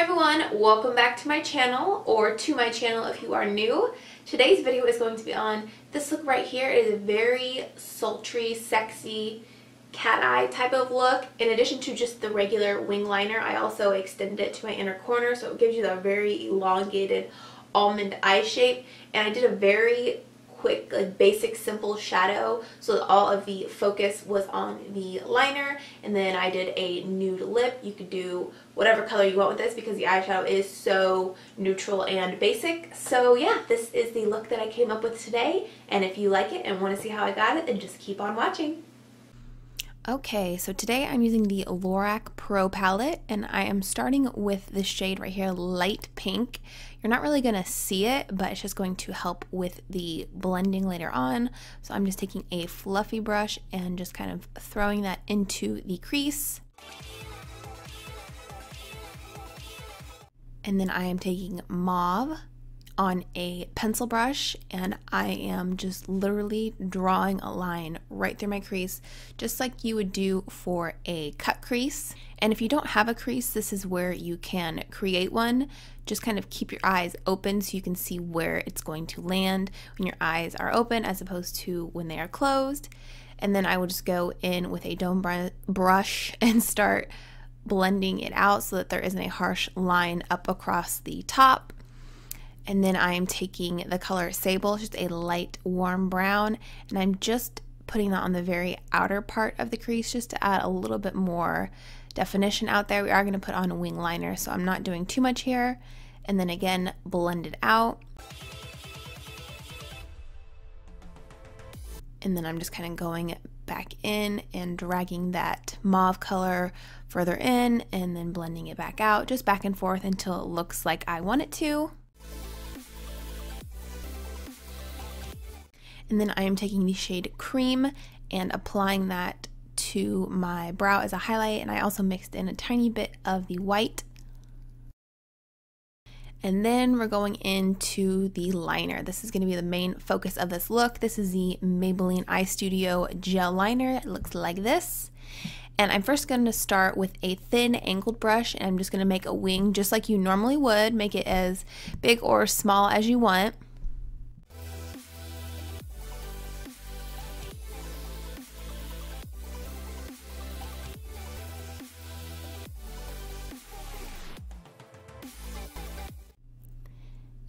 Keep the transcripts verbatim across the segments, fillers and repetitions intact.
Hey everyone, welcome back to my channel, or to my channel if you are new. Today's video is going to be on this look right here. It is a very sultry, sexy, cat eye type of look. In addition to just the regular wing liner, I also extended it to my inner corner, so it gives you that very elongated almond eye shape. And I did a very quick, like, basic, simple shadow so that all of the focus was on the liner, and then I did a nude lip. You could do whatever color you want with this because the eyeshadow is so neutral and basic. So yeah, this is the look that I came up with today, and if you like it and want to see how I got it, then just keep on watching. Okay, so today I'm using the Lorac Pro palette, and I am starting with this shade right here, light pink. You're not really gonna see it, but it's just going to help with the blending later on. So I'm just taking a fluffy brush and just kind of throwing that into the crease. And then I am taking mauve on a pencil brush, and I am just literally drawing a line right through my crease, just like you would do for a cut crease. And if you don't have a crease, this is where you can create one. Just kind of keep your eyes open so you can see where it's going to land when your eyes are open as opposed to when they are closed. And then I will just go in with a dome br brush and start blending it out so that there isn't a harsh line up across the top. And then I am taking the color Sable, just a light warm brown, and I'm just putting that on the very outer part of the crease just to add a little bit more definition out there. We are going to put on a wing liner, so I'm not doing too much here. And then again, blend it out. And then I'm just kind of going back in and dragging that mauve color further in and then blending it back out, just back and forth until it looks like I want it to. And then I am taking the shade Cream and applying that to my brow as a highlight, and I also mixed in a tiny bit of the white. And then we're going into the liner. This is going to be the main focus of this look. This is the Maybelline Eye Studio Gel Liner. It looks like this. And I'm first going to start with a thin angled brush, and I'm just going to make a wing just like you normally would. Make it as big or small as you want.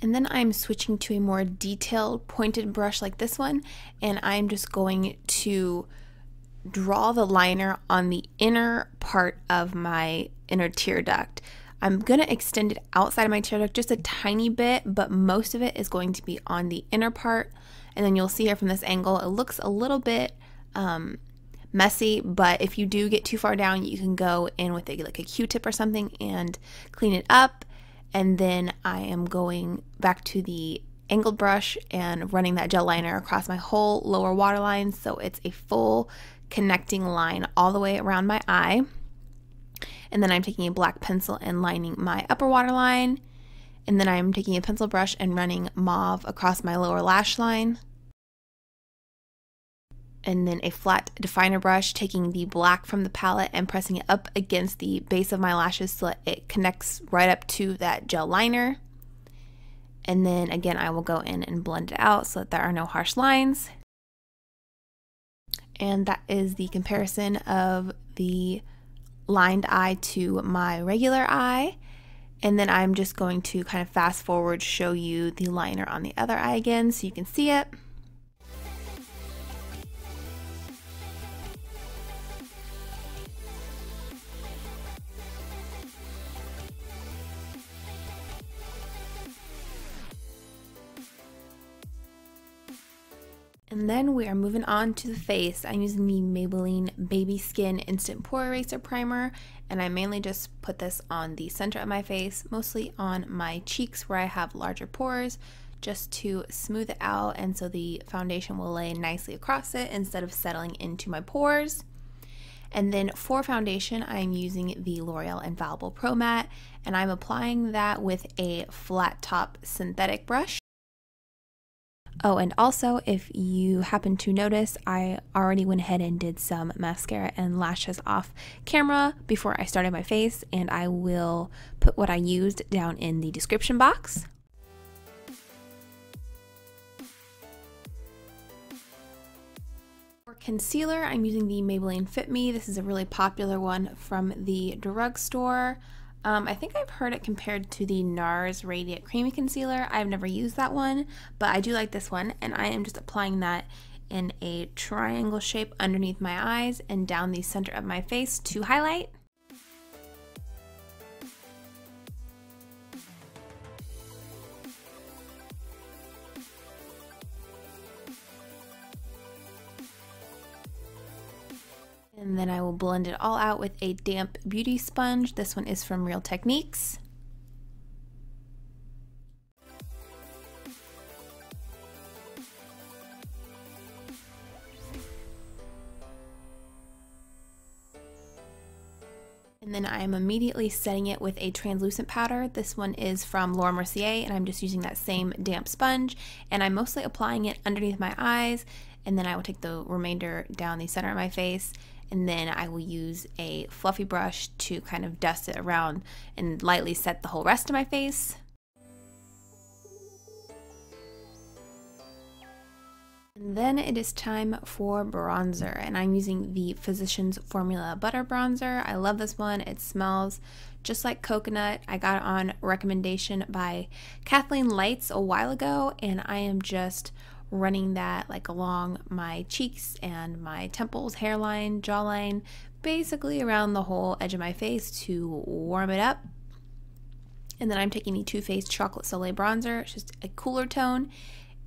And then I'm switching to a more detailed pointed brush like this one, and I'm just going to draw the liner on the inner part of my inner tear duct. I'm going to extend it outside of my tear duct just a tiny bit, but most of it is going to be on the inner part. And then you'll see here from this angle, it looks a little bit um, messy, but if you do get too far down, you can go in with a, like a Q-tip or something and clean it up. And then I am going back to the angled brush and running that gel liner across my whole lower waterline, so it's a full connecting line all the way around my eye. And then I'm taking a black pencil and lining my upper waterline, and then I'm taking a pencil brush and running mauve across my lower lash line. And then a flat definer brush, taking the black from the palette and pressing it up against the base of my lashes so that it connects right up to that gel liner. And then again, I will go in and blend it out so that there are no harsh lines. And that is the comparison of the lined eye to my regular eye. And then I'm just going to kind of fast forward, show you the liner on the other eye again so you can see it. And then we are moving on to the face. I'm using the Maybelline Baby Skin Instant Pore Eraser Primer, and I mainly just put this on the center of my face, mostly on my cheeks where I have larger pores, just to smooth it out, and so the foundation will lay nicely across it instead of settling into my pores. And then for foundation, I'm using the L'Oreal Infallible Pro Matte, and I'm applying that with a flat top synthetic brush. Oh, and also, if you happen to notice, I already went ahead and did some mascara and lashes off camera before I started my face, and I will put what I used down in the description box. Concealer, I'm using the Maybelline Fit Me. This is a really popular one from the drugstore. Um, I think I've heard it compared to the NARS Radiant Creamy Concealer. I've never used that one, but I do like this one, and I am just applying that in a triangle shape underneath my eyes and down the center of my face to highlight. And then I will blend it all out with a damp beauty sponge. This one is from Real Techniques. And then I am immediately setting it with a translucent powder. This one is from Laura Mercier, and I'm just using that same damp sponge, and I'm mostly applying it underneath my eyes, and then I will take the remainder down the center of my face. And then I will use a fluffy brush to kind of dust it around and lightly set the whole rest of my face. And then it is time for bronzer, and I'm using the Physician's Formula Butter Bronzer. I love this one. It smells just like coconut. I got it on recommendation by Kathleen Lights a while ago, and I am just running that like along my cheeks and my temples, hairline, jawline, basically around the whole edge of my face to warm it up. And then I'm taking the Too Faced Chocolate Soleil bronzer. It's just a cooler tone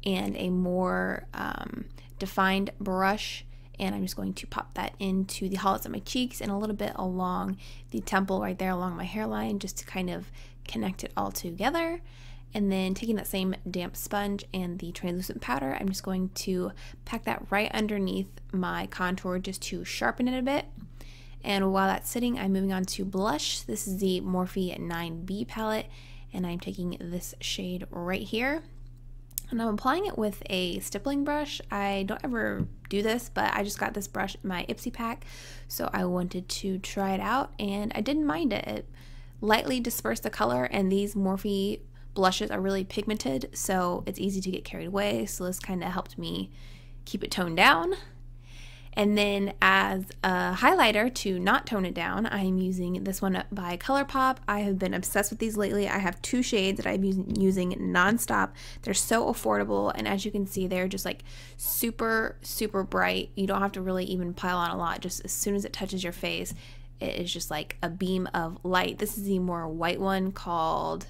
and a more um, defined brush, and I'm just going to pop that into the hollows of my cheeks and a little bit along the temple right there along my hairline, just to kind of connect it all together. And then taking that same damp sponge and the translucent powder, I'm just going to pack that right underneath my contour just to sharpen it a bit. And while that's sitting, I'm moving on to blush. This is the Morphe nine B palette, and I'm taking this shade right here. And I'm applying it with a stippling brush. I don't ever do this, but I just got this brush in my Ipsy pack, so I wanted to try it out, and I didn't mind it. It lightly dispersed the color, and these Morphe blushes are really pigmented, so it's easy to get carried away, so this kind of helped me keep it toned down. And then as a highlighter to not tone it down, I'm using this one by ColourPop. I have been obsessed with these lately. I have two shades that I've been using nonstop. They're so affordable, and as you can see, they're just like super, super bright. You don't have to really even pile on a lot. Just as soon as it touches your face, it is just like a beam of light. This is the more white one called...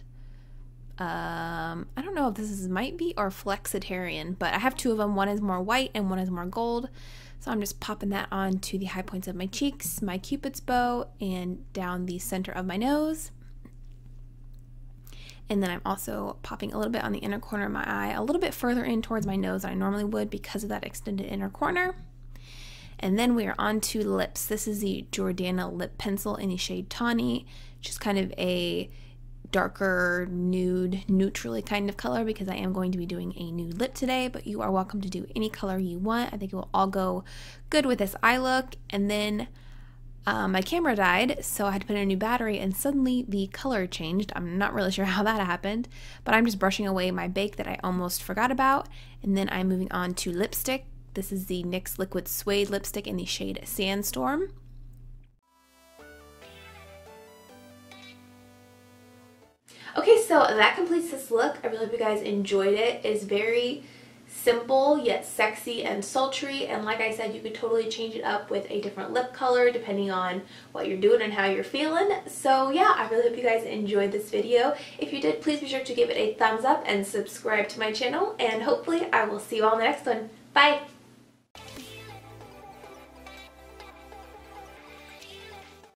Um, I don't know if this is might be or flexitarian, but I have two of them. One is more white and one is more gold. So I'm just popping that on to the high points of my cheeks, my Cupid's bow, and down the center of my nose. And then I'm also popping a little bit on the inner corner of my eye, a little bit further in towards my nose than I normally would because of that extended inner corner. And then we are on to lips. This is the Jordana lip pencil in the shade Tawny, just kind of a darker nude, neutrally kind of color, because I am going to be doing a nude lip today, but you are welcome to do any color you want. I think it will all go good with this eye look. And then um, my camera died, so I had to put in a new battery, and suddenly the color changed. I'm not really sure how that happened, but I'm just brushing away my bake that I almost forgot about. And then I'm moving on to lipstick. This is the N Y X Liquid Suede lipstick in the shade Sandstorm. Okay, so that completes this look. I really hope you guys enjoyed it. It's very simple yet sexy and sultry, and like I said, you could totally change it up with a different lip color depending on what you're doing and how you're feeling. So yeah, I really hope you guys enjoyed this video. If you did, please be sure to give it a thumbs up and subscribe to my channel, and hopefully I will see you all in the next one. Bye!